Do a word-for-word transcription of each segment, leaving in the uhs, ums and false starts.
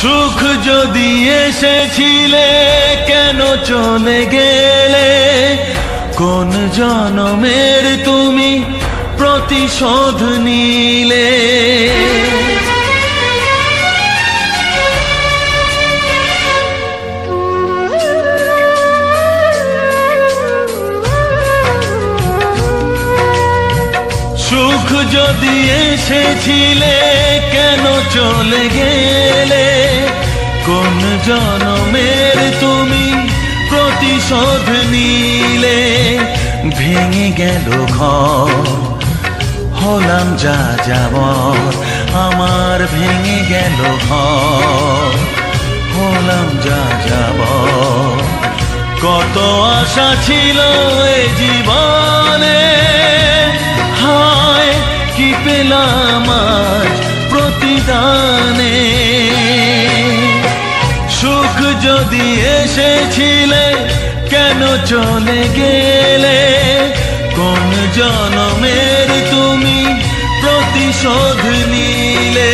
सुख जो दिए से छिले केनो चले गेले कोन जन्मेर तुमी प्रतिशोध नीले सुख जो दिए से छिले केनो चले गेले कोन जन्मेर तुमी प्रतिशोध नीले भेंगे गेलो घर होलाम जा जावर आमार भेंगे गेलो घर होलाम जा जावर कत आशा छिलो ए जीवने हाय कि पेलाम आज प्रतिदाने सुख जदि एसेछिले केनो चले गेले कोन जन्मेर तुमी प्रतिशोध नीले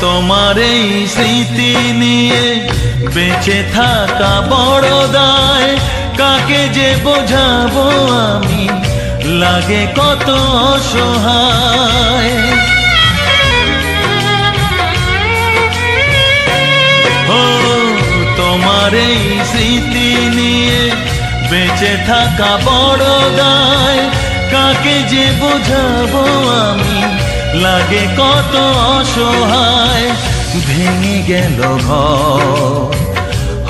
तुम्हारे स्मृति निये बेचे थाका बड़ दाय काके जे बोझाबो आमी लागे कत असहाय हो तुम्हारे स्मृति निये बेचे थाका बड़ दाय काके जे बोझाबो आमी लागे कत असहाय भेंगे गेलो घर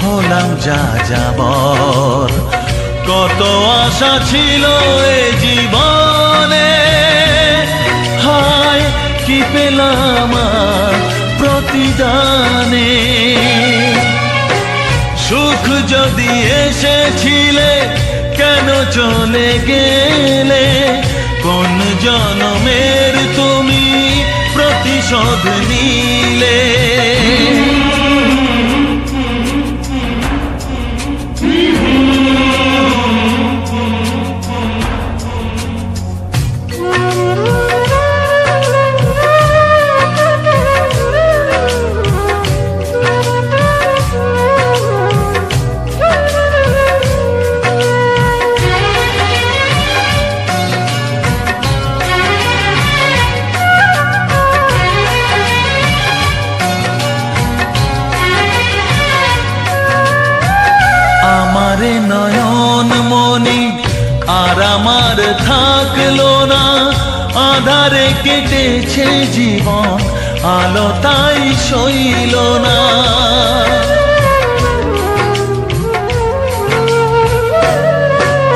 होलाम जा जाबर कत आशा छिलो ए जीवने हाय कि पेलाम प्रतिदाने सुख जदि एसेछिले केनो चले गेले कोन जन्मेर तुमी प्रतिशोध नीले नयन मणि आर आमार थाकलो ना आधारे केटेछे जीवन आलो ताई सइलो ना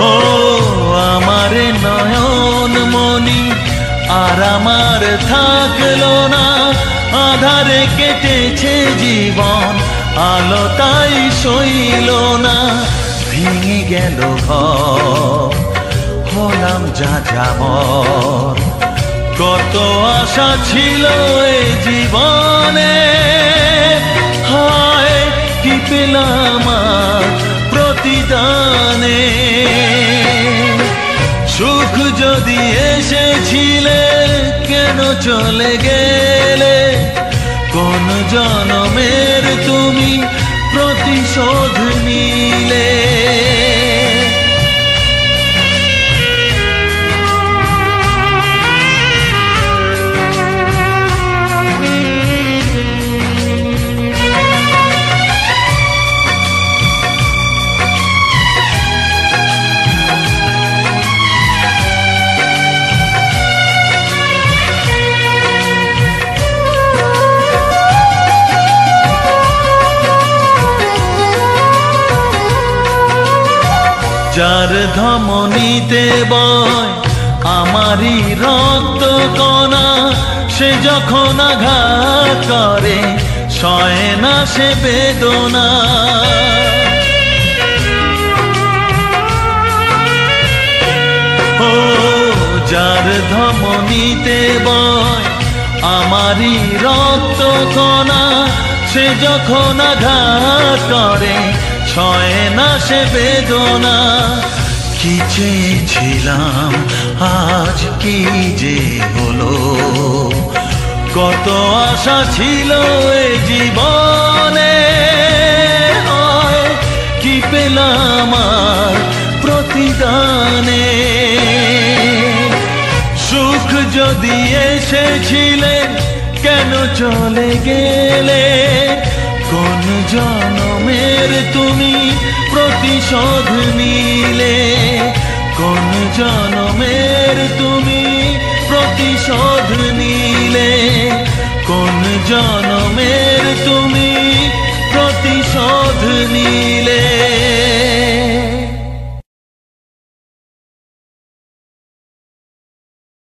ओ आमार नयन मणि आर आमार थाकलो ना आधारे केटेछे जीवन आलो ताई सइलो ना भेंगे गेलो घर होलाम जा जाबर कत आशा छिलो ए जीवने हाय कि पेलाम प्रतिदाने सुख जदि एसेछिले केनो चले गेले कोन जन्मेर तुमी प्रतिशोध नीले जार धमनीते बय आमारी रक्त कणा से जखन आघात करे সয় না সে বেদনা। ও যার ধমনীতে বয় আমারই রক্ত কণা, সে যখন আঘাত করে সয় না সে বেদনা। কি চেয়েছিলাম আজ কি যে হলো, কত আশা ছিল এ জীবনে, কি পেলাম আর প্রতিদানে। সুখ যদি এসেছিলে কেন চলে গেলে, কোন জনমের তুমি প্রতিশোধ নিলে, কোন জনমের তুমি প্রতিশোধ নিলে, কোন জনমের তুমি প্রতিশোধ নিলে।